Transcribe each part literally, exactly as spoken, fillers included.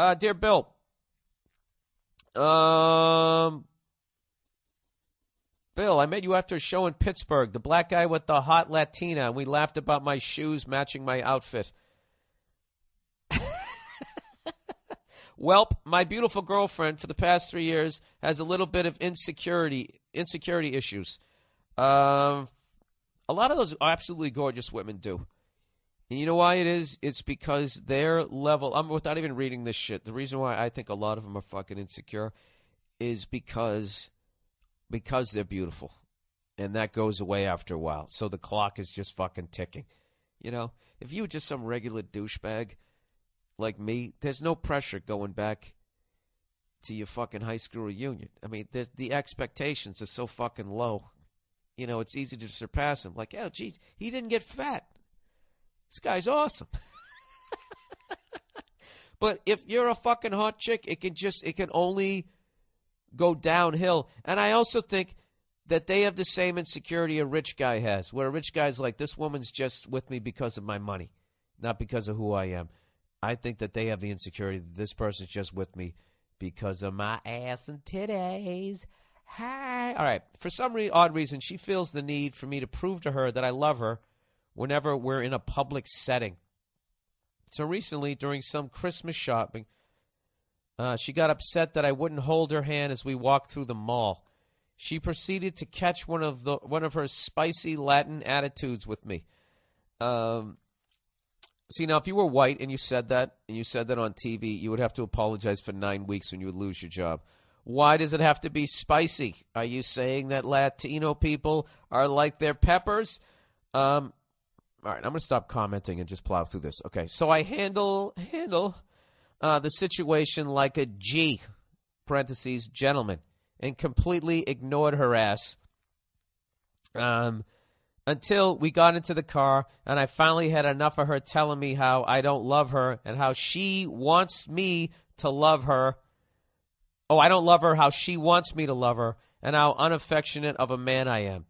Uh, dear Bill, um, Bill, I met you after a show in Pittsburgh, the black guy with the hot Latina, and we laughed about my shoes matching my outfit. Welp, my beautiful girlfriend for the past three years has a little bit of insecurity, insecurity issues. Um, a lot of those absolutely gorgeous women do. And you know why it is? It's because their level, I'm without even reading this shit, the reason why I think a lot of them are fucking insecure is because because they're beautiful. And that goes away after a while. So the clock is just fucking ticking. You know, if you were just some regular douchebag like me, there's no pressure going back to your fucking high school reunion. I mean, the expectations are so fucking low. You know, it's easy to surpass them. Like, oh, geez, he didn't get fat. This guy's awesome. But if you're a fucking hot chick, it can just, it can only go downhill. And I also think that they have the same insecurity a rich guy has, where a rich guy's like, this woman's just with me because of my money, not because of who I am. I think that they have the insecurity that this person's just with me because of my ass and titties. Hi. All right. For some re- odd reason, she feels the need for me to prove to her that I love her whenever we're in a public setting. So recently, during some Christmas shopping, uh, she got upset that I wouldn't hold her hand as we walked through the mall. She proceeded to catch one of the one of her spicy Latin attitudes with me. Um, see, now, if you were white and you said that, and you said that on T V, you would have to apologize for nine weeks when you would lose your job. Why does it have to be spicy? Are you saying that Latino people are like their peppers? Um... All right, I'm going to stop commenting and just plow through this. Okay, so I handle handle uh, the situation like a G, parentheses, gentleman, and completely ignored her ass um, until we got into the car, and I finally had enough of her telling me how I don't love her and how she wants me to love her. Oh, I don't love her, how she wants me to love her, and how unaffectionate of a man I am.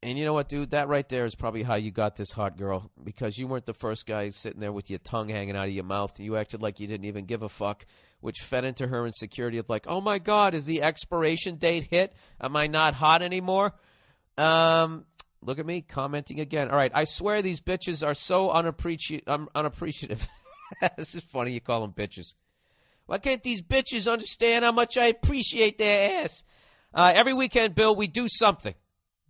And you know what, dude? That right there is probably how you got this hot girl, because you weren't the first guy sitting there with your tongue hanging out of your mouth. And you acted like you didn't even give a fuck, which fed into her insecurity of like, oh, my God, is the expiration date hit? Am I not hot anymore? Um, look at me commenting again. All right. I swear these bitches are so unappreci- um, unappreciative. This is funny. You call them bitches. Why can't these bitches understand how much I appreciate their ass? Uh, every weekend, Bill, we do something.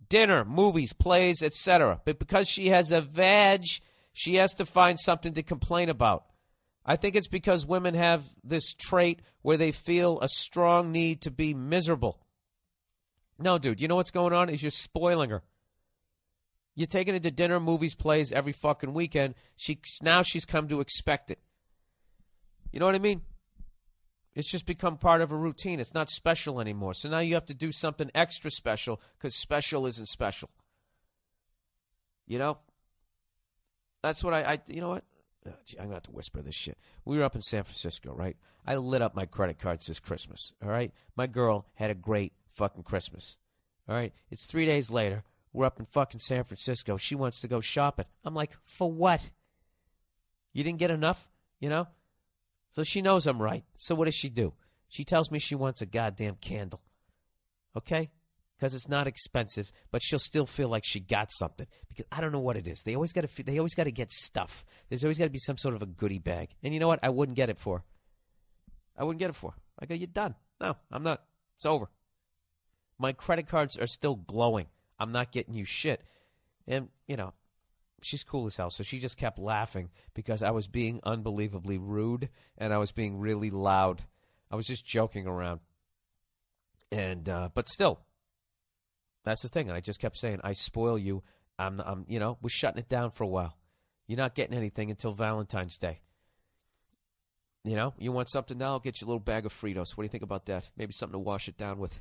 Dinner, movies, plays, et cetera. But because she has a vag, she has to find something to complain about. I think it's because women have this trait where they feel a strong need to be miserable. No, dude, you know what's going on is you're spoiling her. You're taking her to dinner, movies, plays every fucking weekend. She now she's come to expect it. You know what I mean? It's just become part of a routine. It's not special anymore. So now you have to do something extra special because special isn't special. You know? That's what I, I you know what? Oh, gee, I'm going to have to whisper this shit. We were up in San Francisco, right? I lit up my credit cards this Christmas, all right? My girl had a great fucking Christmas, all right? It's three days later. We're up in fucking San Francisco. She wants to go shopping. I'm like, for what? You didn't get enough, you know? So she knows I'm right. So what does she do? She tells me she wants a goddamn candle. Okay? Because it's not expensive, but she'll still feel like she got something. Because I don't know what it is. They always got to they always got to get stuff. There's always got to be some sort of a goodie bag. And you know what? I wouldn't get it for her. I wouldn't get it for her. I go, you're done. No, I'm not. It's over. My credit cards are still glowing. I'm not getting you shit. And, you know, she's cool as hell, so she just kept laughing because I was being unbelievably rude and I was being really loud. I was just joking around. And uh, but still, that's the thing. And I just kept saying, I spoil you. I'm, I'm, you know, we're shutting it down for a while. You're not getting anything until Valentine's Day. You know, you want something now? I'll get you a little bag of Fritos. What do you think about that? Maybe something to wash it down with.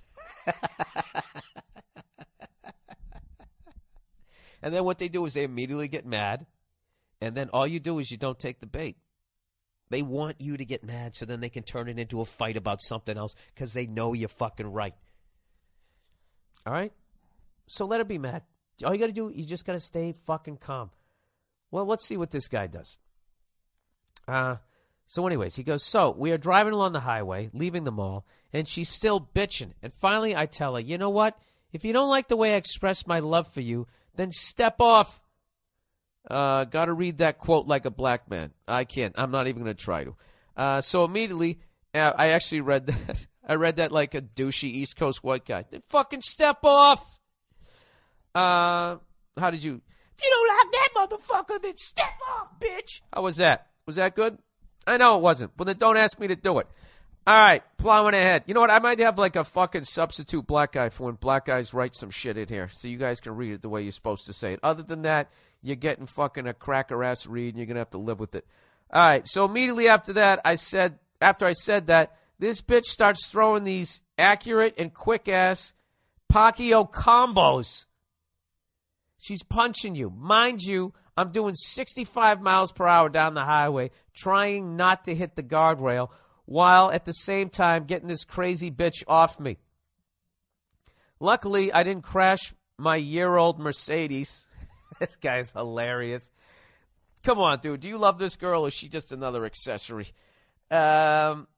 And then what they do is they immediately get mad, and then all you do is you don't take the bait. They want you to get mad so then they can turn it into a fight about something else because they know you're fucking right. All right? So let her be mad. All you got to do, you just got to stay fucking calm. Well, let's see what this guy does. Uh, So anyways, he goes, so we are driving along the highway, leaving the mall, and she's still bitching. And finally, I tell her, you know what? If you don't like the way I express my love for you, then step off. Uh, got to read that quote like a black man. I can't. I'm not even going to try to. Uh, so immediately, I actually read that. I read that like a douchey East Coast white guy. Then fucking step off. Uh, how did you? If you don't like that motherfucker, then step off, bitch. How was that? Was that good? I know it wasn't. Well, then don't ask me to do it. All right, plowing ahead. You know what? I might have like a fucking substitute black guy for when black guys write some shit in here so you guys can read it the way you're supposed to say it. Other than that, you're getting fucking a cracker-ass read and you're going to have to live with it. All right, so immediately after that, I said, after I said that, this bitch starts throwing these accurate and quick-ass Pacquiao combos. She's punching you. Mind you, I'm doing sixty-five miles per hour down the highway, trying not to hit the guardrail, while at the same time getting this crazy bitch off me. Luckily, I didn't crash my year-old Mercedes. This guy's hilarious. Come on, dude. Do you love this girl, or is she just another accessory? Um,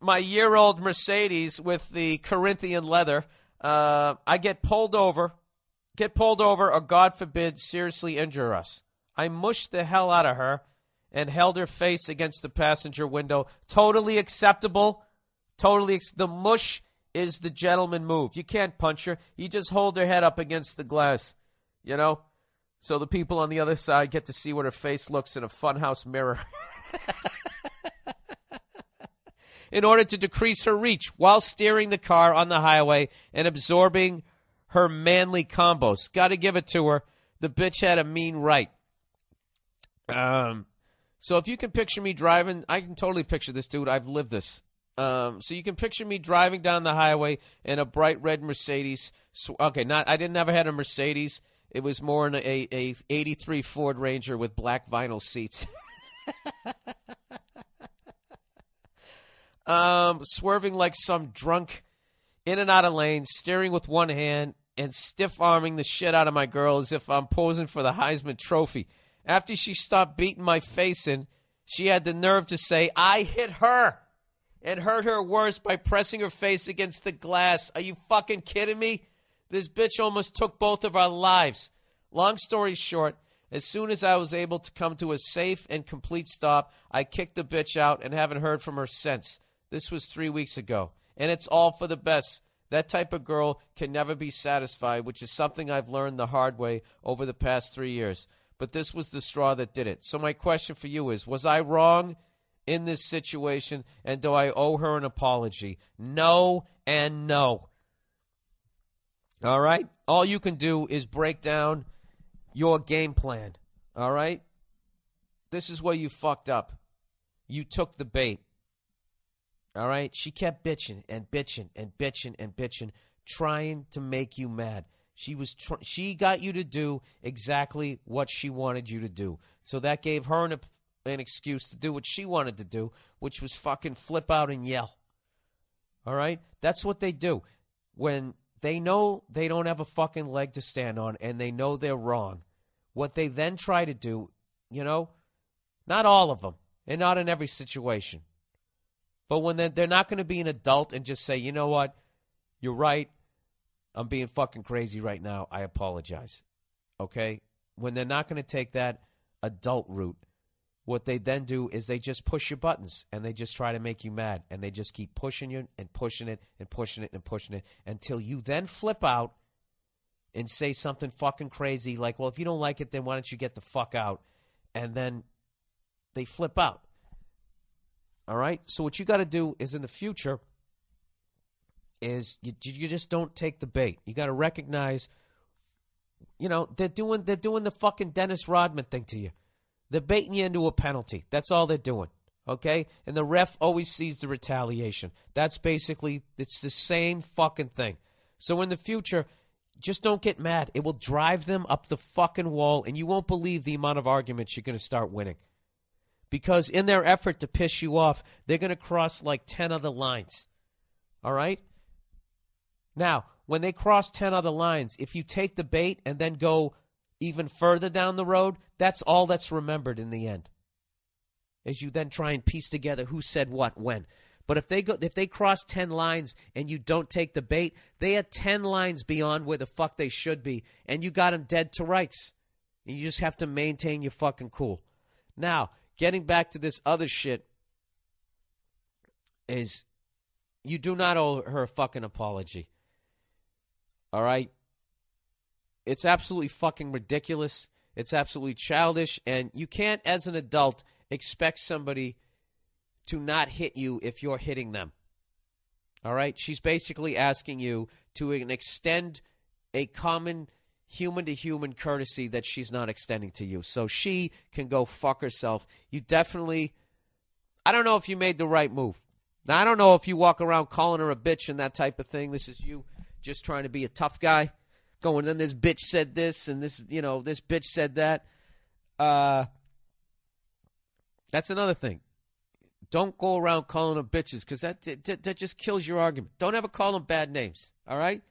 my year-old Mercedes with the Corinthian leather. Uh, I get pulled over. Get pulled over or, God forbid, seriously injure us. I mushed the hell out of her and held her face against the passenger window. Totally acceptable. Totally. Ex- the mush is the gentleman move. You can't punch her. You just hold her head up against the glass, you know, so the people on the other side get to see what her face looks in a funhouse mirror. In order to decrease her reach while steering the car on the highway and absorbing her manly combos. Got to give it to her. The bitch had a mean right. Um, so if you can picture me driving, I can totally picture this, dude. I've lived this. Um, so you can picture me driving down the highway in a bright red Mercedes. So, okay, not I didn't ever had a Mercedes. It was more in a, a eighty-three Ford Ranger with black vinyl seats. um, swerving like some drunk. In and out of lanes, steering with one hand, and stiff-arming the shit out of my girl as if I'm posing for the Heisman Trophy. After she stopped beating my face in, she had the nerve to say, I hit her. It hurt her worse by pressing her face against the glass. Are you fucking kidding me? This bitch almost took both of our lives. Long story short, as soon as I was able to come to a safe and complete stop, I kicked the bitch out and haven't heard from her since. This was three weeks ago. And it's all for the best. That type of girl can never be satisfied, which is something I've learned the hard way over the past three years. But this was the straw that did it. So my question for you is, was I wrong in this situation, and do I owe her an apology? No and no. All right? All you can do is break down your game plan. All right? This is where you fucked up. You took the bait. All right? She kept bitching and bitching and bitching and bitching, trying to make you mad. She was tr- she got you to do exactly what she wanted you to do. So that gave her an, an excuse to do what she wanted to do, which was fucking flip out and yell. All right? That's what they do when they know they don't have a fucking leg to stand on and they know they're wrong. What they then try to do, you know, not all of them and not in every situation. But when they're, they're not going to be an adult and just say, you know what, you're right, I'm being fucking crazy right now, I apologize, okay? When they're not going to take that adult route, what they then do is they just push your buttons and they just try to make you mad and they just keep pushing you and pushing it and pushing it and pushing it until you then flip out and say something fucking crazy like, well, if you don't like it, then why don't you get the fuck out? And then they flip out. All right? So what you got to do is in the future is you, you just don't take the bait. You got to recognize, you know, they're doing they're doing the fucking Dennis Rodman thing to you. They're baiting you into a penalty. That's all they're doing, okay? And the ref always sees the retaliation. That's basically, it's the same fucking thing. So in the future, just don't get mad. It will drive them up the fucking wall, and you won't believe the amount of arguments you're going to start winning. Because in their effort to piss you off, they're going to cross like ten other lines. All right? Now, when they cross ten other lines, if you take the bait and then go even further down the road, that's all that's remembered in the end. as you then try and piece together who said what when. But if they go, if they cross ten lines and you don't take the bait, they are ten lines beyond where the fuck they should be, and you got them dead to rights. And you just have to maintain your fucking cool. Now, getting back to this other shit is you do not owe her a fucking apology. All right? It's absolutely fucking ridiculous. It's absolutely childish. And you can't, as an adult, expect somebody to not hit you if you're hitting them. All right? She's basically asking you to extend a common human-to-human courtesy that she's not extending to you. So she can go fuck herself. You definitely, I don't know if you made the right move. Now, I don't know if you walk around calling her a bitch and that type of thing. This is you just trying to be a tough guy. Going, then this bitch said this, and this, you know, this bitch said that. Uh, that's another thing. Don't go around calling them bitches, because that, that that just kills your argument. Don't ever call them bad names, all right?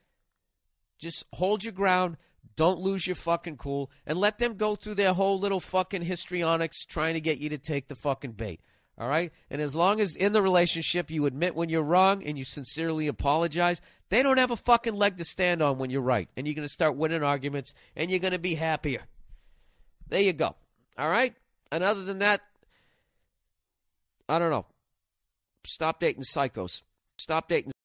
Just hold your ground. Don't lose your fucking cool, and let them go through their whole little fucking histrionics trying to get you to take the fucking bait, all right? And as long as in the relationship you admit when you're wrong and you sincerely apologize, they don't have a fucking leg to stand on when you're right, and you're going to start winning arguments, and you're going to be happier. There you go, all right? And other than that, I don't know. Stop dating psychos. Stop dating